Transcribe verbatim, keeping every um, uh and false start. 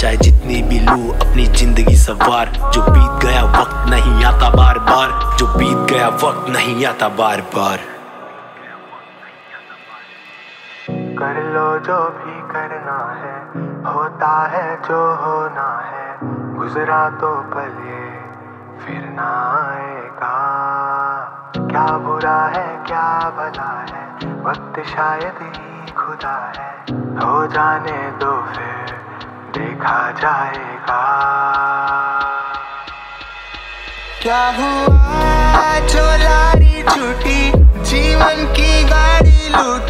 चाहे जितनी भी लू अपनी जिंदगी सवार। जो बीत गया वक्त नहीं आता बार बार, जो बीत गया वक्त नहीं आता बार बार। कर लो जो भी करना है, होता है जो होना है, गुजरा तो भले फिर ना आएगा। क्या बुरा है क्या भला है, वक्त शायद ही खुदा है, हो जाने दो फिर देखा जाएगा। क्या हुआ जो लारी छूटी, जीवन की गाड़ी लूटी।